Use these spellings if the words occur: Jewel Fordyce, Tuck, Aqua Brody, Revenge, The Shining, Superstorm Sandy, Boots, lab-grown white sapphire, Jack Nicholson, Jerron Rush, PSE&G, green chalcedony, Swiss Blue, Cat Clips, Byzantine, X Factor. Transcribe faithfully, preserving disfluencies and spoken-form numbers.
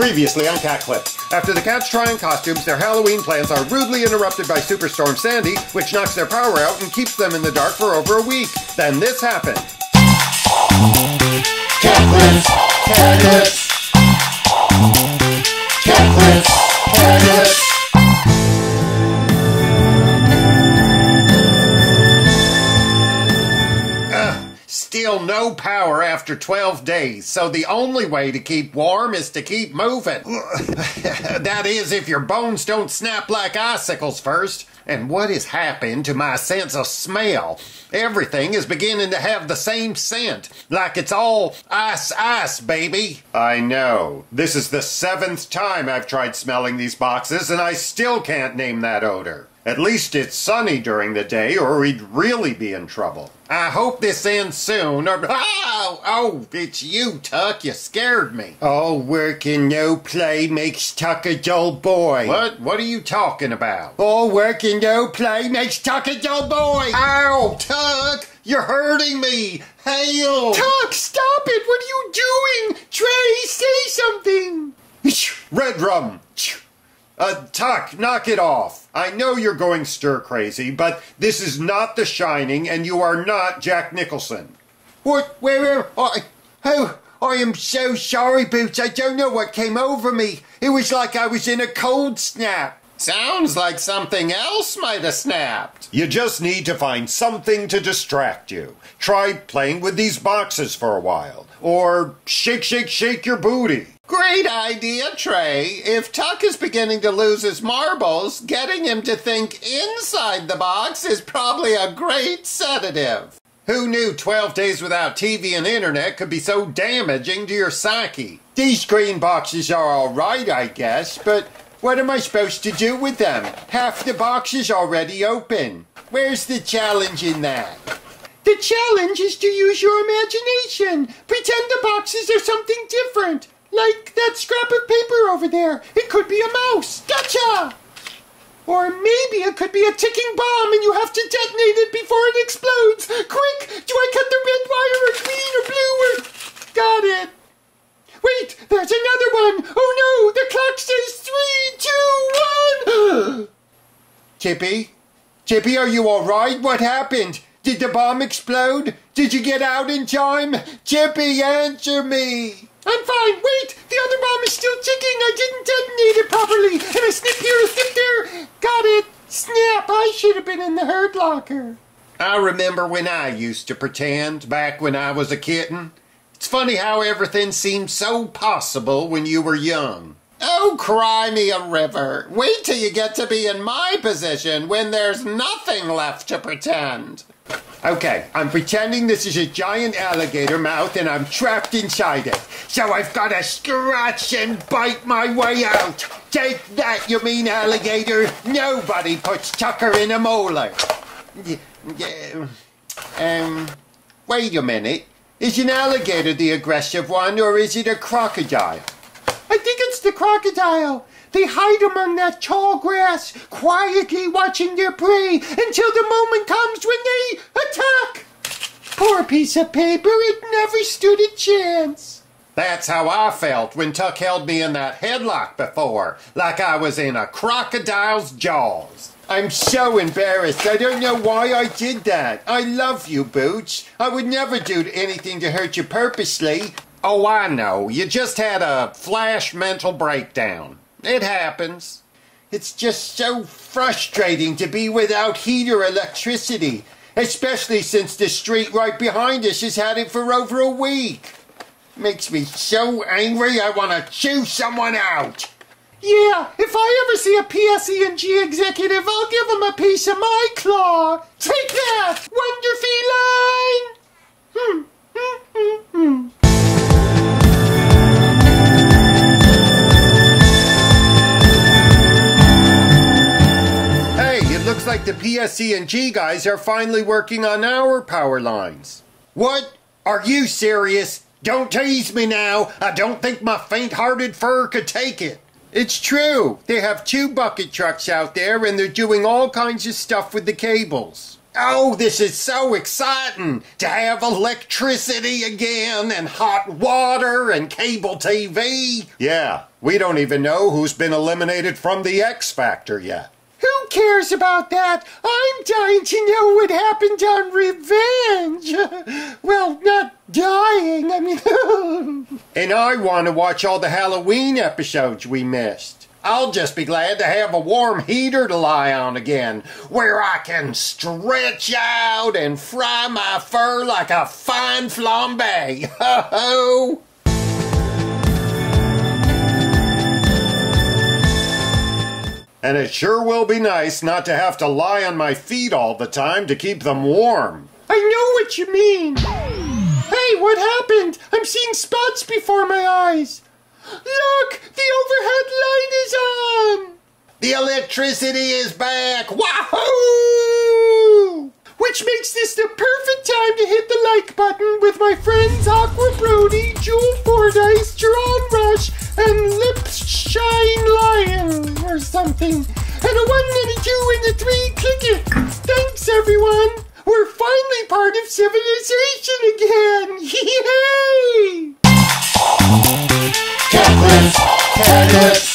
Previously on Cat Clips. After the cats try on costumes, their Halloween plans are rudely interrupted by Superstorm Sandy, which knocks their power out and keeps them in the dark for over a week. Then this happened. Cat Clips! Cat Clips! Cat Clips! Cat Clips! Still no power after twelve days, so the only way to keep warm is to keep moving. That is, if your bones don't snap like icicles first. And what has happened to my sense of smell? Everything is beginning to have the same scent, like it's all ice, ice, baby. I know. This is the seventh time I've tried smelling these boxes, and I still can't name that odor. At least it's sunny during the day, or we'd really be in trouble. I hope this ends soon, or... Oh, oh, it's you, Tuck. You scared me. All work and no play makes Tuck a dull boy. What? What are you talking about? All work and no play makes Tuck a dull boy. Ow, Tuck! You're hurting me. Hail! Tuck, stop it! What are you doing? Trey, say something! Red rum! Uh, Tuck, knock it off. I know you're going stir-crazy, but this is not The Shining, and you are not Jack Nicholson. What? Where am I? Oh, I am so sorry, Boots. I don't know what came over me. It was like I was in a cold snap. Sounds like something else might have snapped. You just need to find something to distract you. Try playing with these boxes for a while, or shake, shake, shake your booty. Great idea, Trey. If Tuck is beginning to lose his marbles, getting him to think inside the box is probably a great sedative. Who knew twelve days without T V and internet could be so damaging to your psyche? These green boxes are all right, I guess, but what am I supposed to do with them? Half the box is already open. Where's the challenge in that? The challenge is to use your imagination. Pretend the boxes are something different. Like that scrap of paper over there. It could be a mouse. Gotcha! Or maybe it could be a ticking bomb and you have to detonate it before it explodes. Quick! Do I cut the red wire or green or blue or... Got it. Wait! There's another one! Oh no! The clock says three, two, one! Chippy? Chippy, are you alright? What happened? Did the bomb explode? Did you get out in time? Chippy, answer me! I'm fine. Wait, the other bomb is still ticking. I didn't detonate it properly. And I snipped here, snipped there. Got it. Snap, I should have been in the herd locker. I remember when I used to pretend, back when I was a kitten. It's funny how everything seemed so possible when you were young. Oh, cry me a river. Wait till you get to be in my position when there's nothing left to pretend. Okay, I'm pretending this is a giant alligator mouth and I'm trapped inside it. So I've got to scratch and bite my way out. Take that, you mean alligator. Nobody puts Tucker in a molar. Um, wait a minute. Is an alligator the aggressive one or is it a crocodile? I think it's the crocodile. They hide among that tall grass, quietly watching their prey until the moment comes when they attack. Poor piece of paper, it never stood a chance. That's how I felt when Tuck held me in that headlock before, like I was in a crocodile's jaws. I'm so embarrassed. I don't know why I did that. I love you, Boots. I would never do anything to hurt you purposely. Oh, I know. You just had a flash mental breakdown. It happens. It's just so frustrating to be without heat or electricity, especially since the street right behind us has had it for over a week. Makes me so angry I want to chew someone out. Yeah, if I ever see a P S E and G executive, I'll give him a piece of my claw. Take that, wonder feline! Hmm, hmm, hmm, hmm. Looks like the P S E and G guys are finally working on our power lines. What? Are you serious? Don't tease me now. I don't think my faint-hearted fur could take it. It's true. They have two bucket trucks out there and they're doing all kinds of stuff with the cables. Oh, this is so exciting to have electricity again and hot water and cable T V. Yeah, we don't even know who's been eliminated from the X Factor yet. Who cares about that? I'm dying to know what happened on Revenge. Well, not dying, I mean... And I want to watch all the Halloween episodes we missed. I'll just be glad to have a warm heater to lie on again, where I can stretch out and fry my fur like a fine flambé. Ho-ho! And it sure will be nice not to have to lie on my feet all the time to keep them warm. I know what you mean. Hey, what happened? I'm seeing spots before my eyes. Look! The overhead light is on! The electricity is back! Wahoo! Which makes this the perfect time to hit the like button with my friends Aqua Brody, Jewel Fordyce, Jerron Rush, and Lips Shine Lion or something. And a one and a two and a three, click it! Thanks everyone! We're finally part of civilization again! Yay! Cat Clips! Cat Clips!